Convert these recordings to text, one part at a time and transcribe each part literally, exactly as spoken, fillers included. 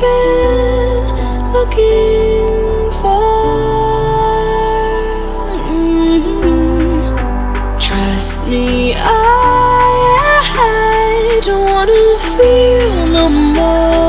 been looking for. Mm-hmm. Trust me, I, I don't wanna feel no more.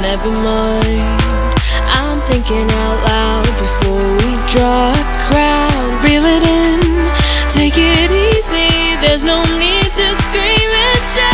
Never mind, I'm thinking out loud before we draw a crowd. Reel it in, take it easy, there's no need to scream and shout.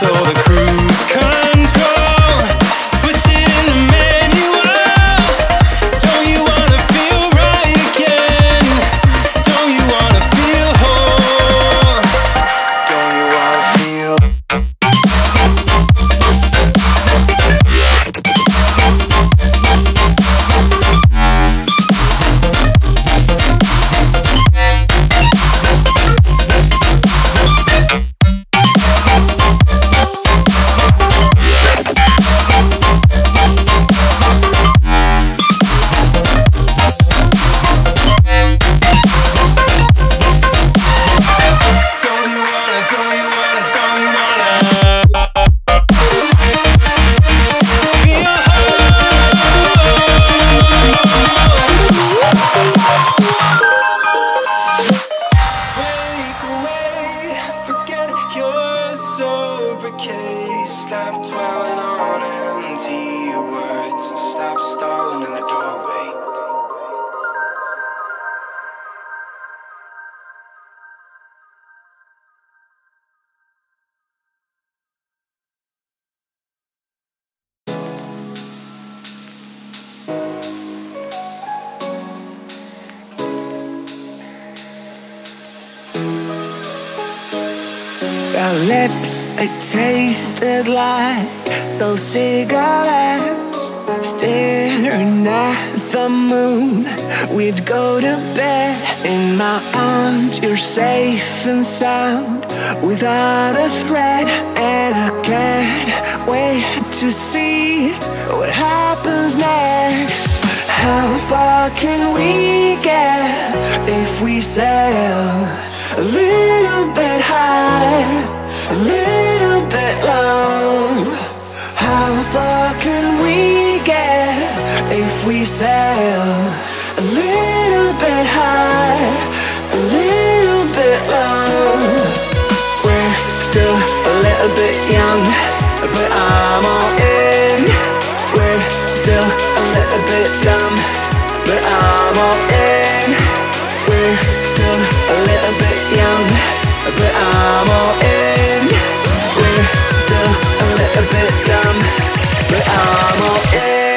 So the cruise control. Our lips, they tasted like those cigarettes. Staring at the moon, we'd go to bed. In my arms, you're safe and sound, without a threat. And I can't wait to see what happens next. How far can we get if we sail? A little bit high, a little bit low. How far can we get if we sail? A little bit high, a little bit low. We're still a little bit young, but I'm all in. We're still a little bit dumb, but I'm all in. We're still a little bit young, but I'm all in. We're still a little bit dumb, but I'm all in.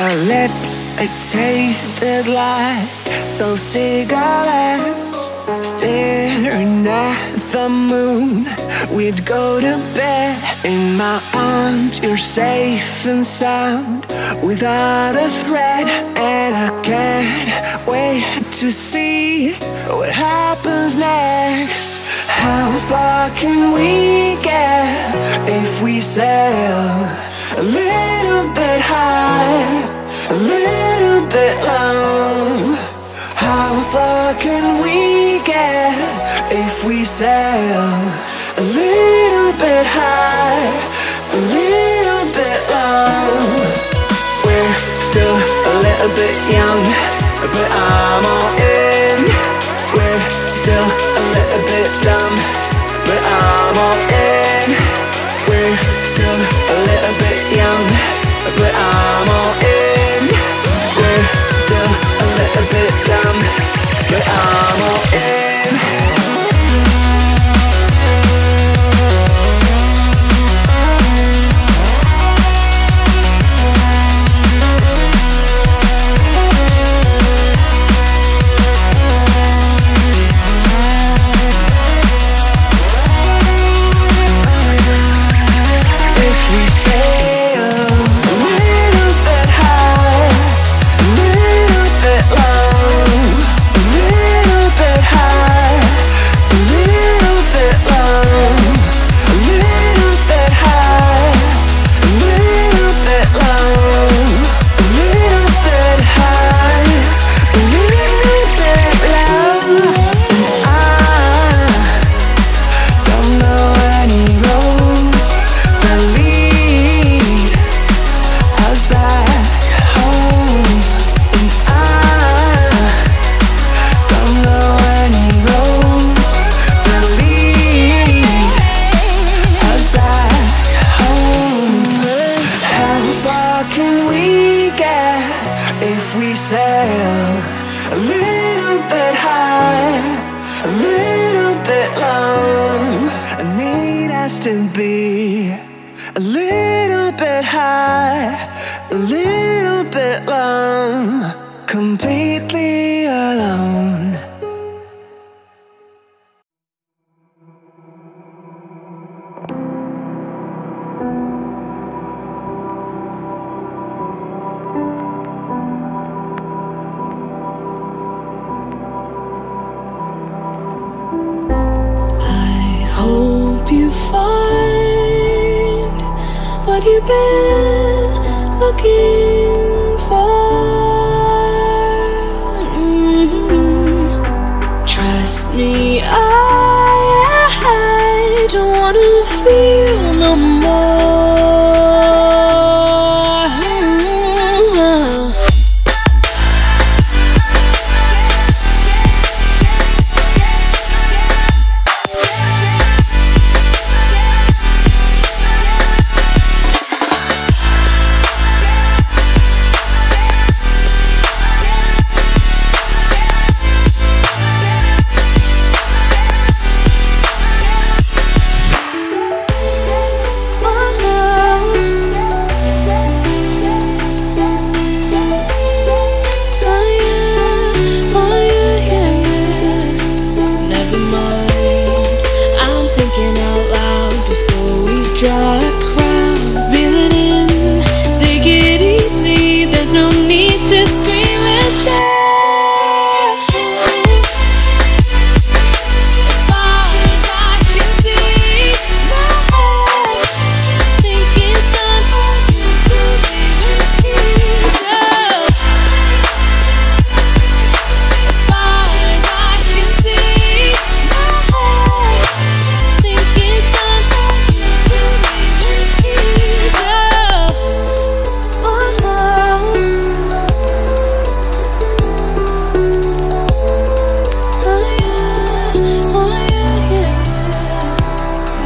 Our lips, they tasted like those cigarettes. Staring at the moon, we'd go to bed. In my arms, you're safe and sound, without a threat. And I can't wait to see what happens next. How far can we get if we sail? A little bit high, a little bit low. How far can we get if we sail? A little bit high, a little bit low. We're still a little bit young, but I'm all in. We're still a little bit dumb, but I'm all in. We're still a little bit young, but I'm all in. We're still a little bit dumb, but I'm all in. To be a little bit high, a little bit low, completely alone. You've been looking for. Mm-hmm. Trust me, I, I don't wanna feel no more.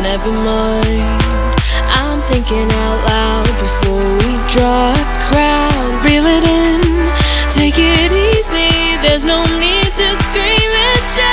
Never mind, I'm thinking out loud before we draw a crowd. Reel it in, take it easy, there's no need to scream and shout.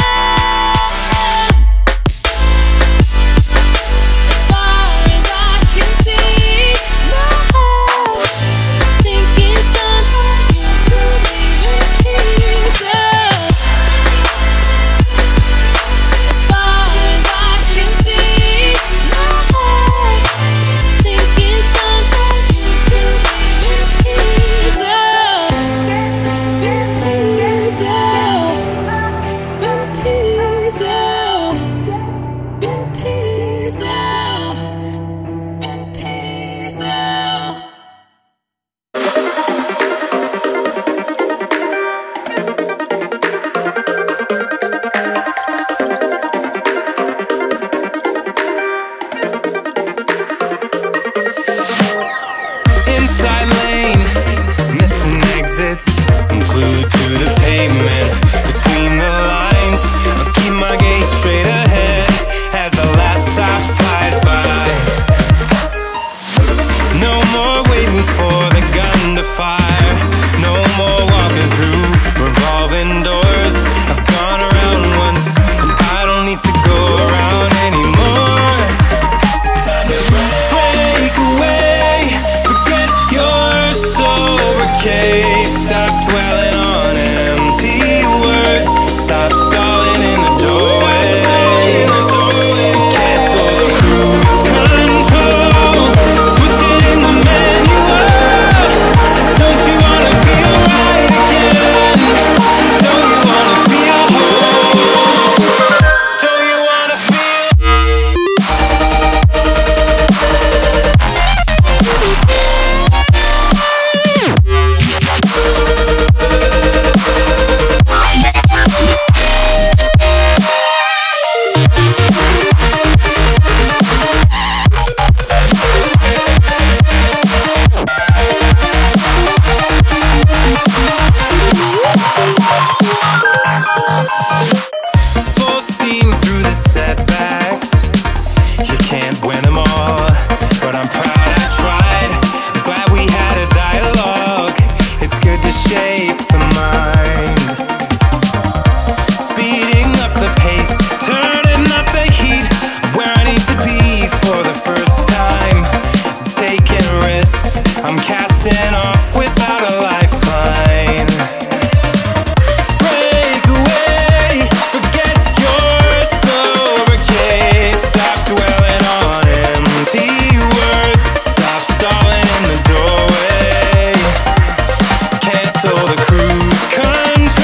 Country.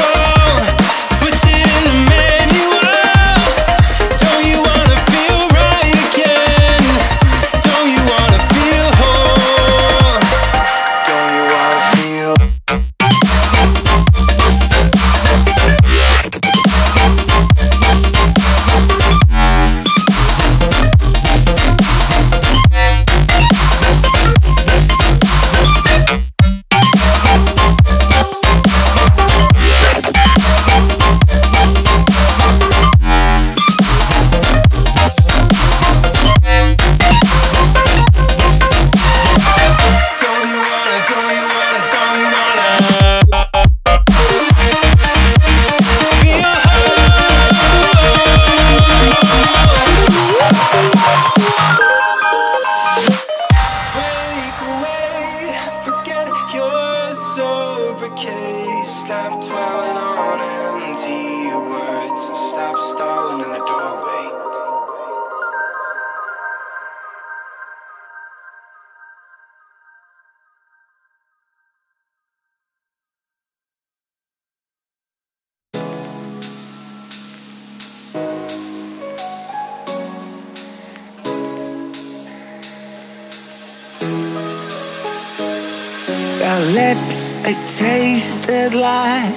lips, they tasted like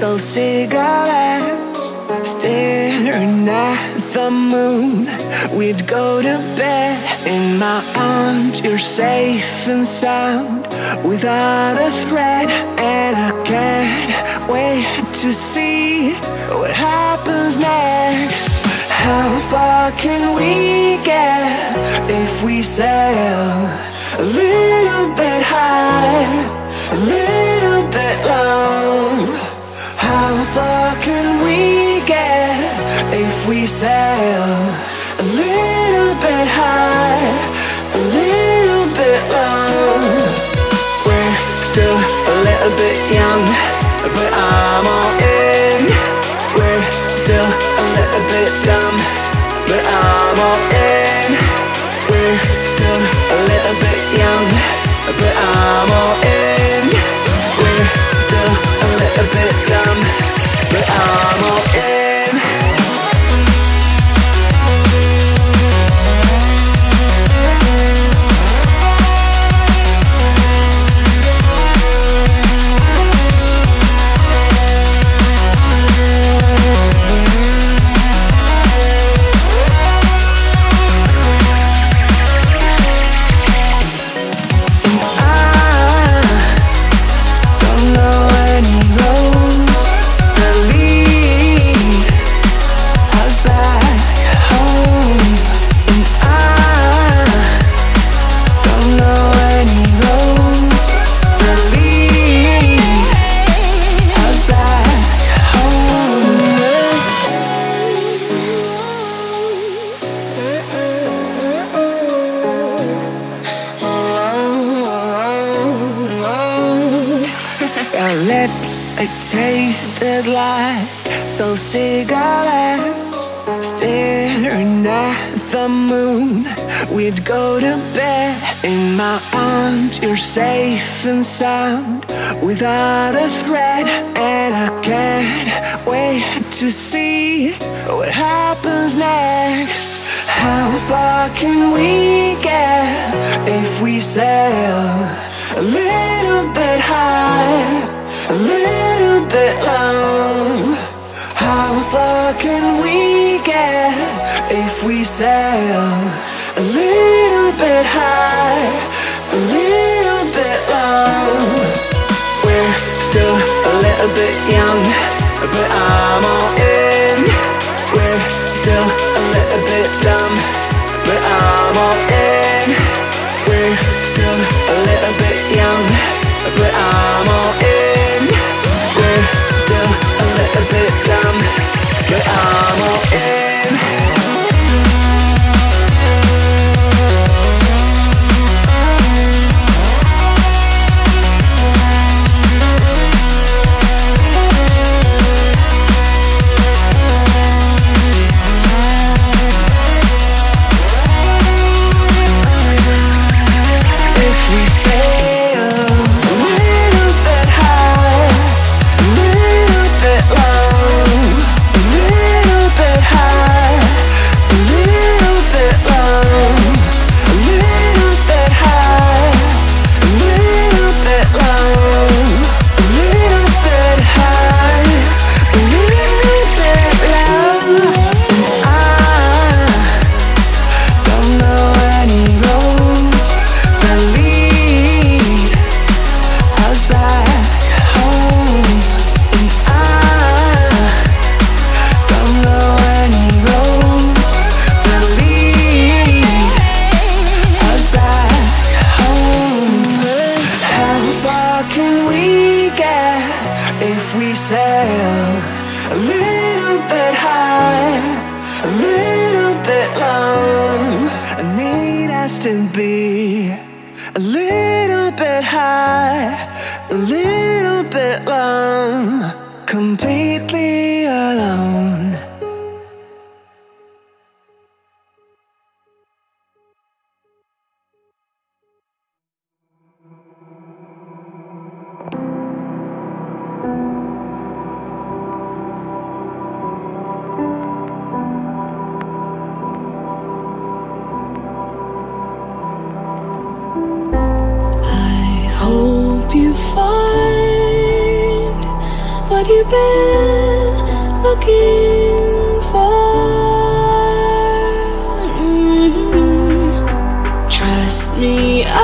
those cigarettes. Staring at the moon, we'd go to bed. In my arms, you're safe and sound, without a threat. And I can't wait to see what happens next. How far can we get if we sail? A little bit high, a little bit low. How far can we get if we sail? A little bit high, a little bit low. We're still a little bit young, but I'm all in. We're still a little bit dumb, but I'm all in. We're still a little bit young, but I'm all in. We're still a little bit dumb, but I'm all in. Lips, they tasted like those cigarettes. Staring at the moon, we'd go to bed. In my arms, you're safe and sound, without a threat. And I can't wait to see what happens next. How far can we get if we sail? A little bit high, a little bit low. How far can we get if we sail? A little bit high, a little bit low. We're still a little bit young, but I'm all in. We're still a little bit dumb, but I'm all in. We're still a little bit young, but I'm all in. A bit dumb, but I'm all in. If we sail a little bit high, a little bit low. I need us to be a little bit high, a little bit low, completely alone. You been looking for. Mm-hmm. Trust me, I,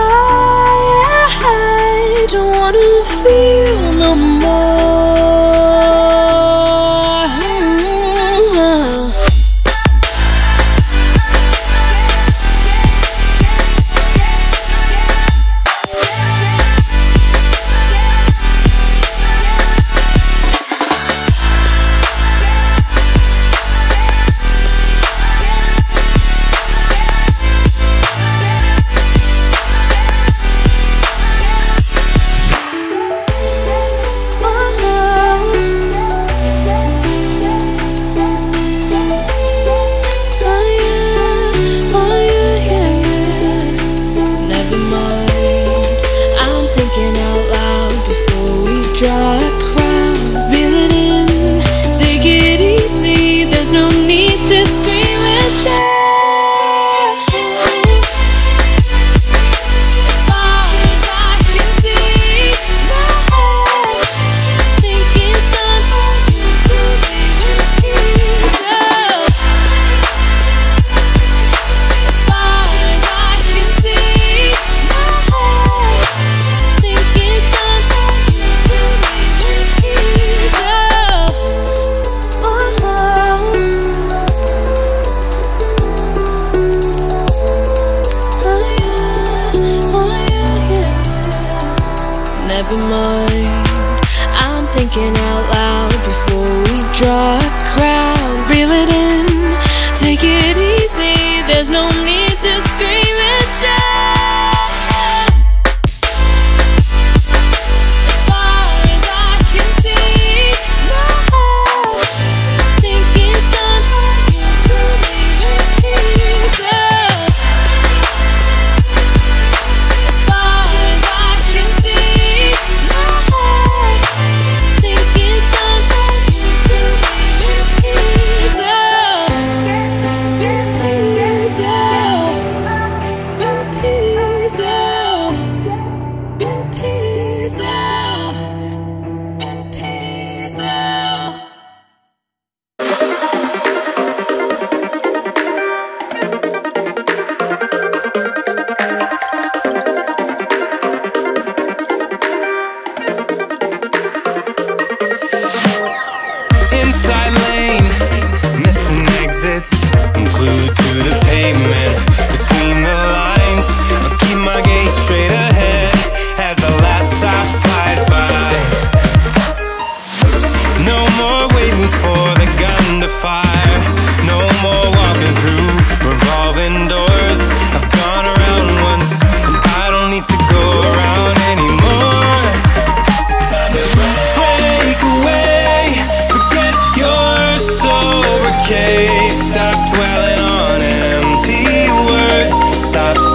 I don't wanna feel no more. Draw a crowd, reel it in, take it easy, there's no need to scream and shout. As far as I can see, I think it's time for you to leave in peace. As far as I can see, I think it's time for you never mind, I'm thinking out loud before we draw a crowd. Reel it in, take it easy, there's no need to scream and shout. As far as I can see, now I think it's time for you to leave in peace. Now, as far as I can see, I'm glued to the pavement, between the lines. I keep my gaze straight ahead as the last stop flies by. No more waiting for the gun to fire, no more walking through revolving doors. I've gone around once, and I don't need to go around anymore. It's time to break away, forget your sober case. Stop dwelling on empty words. Stop.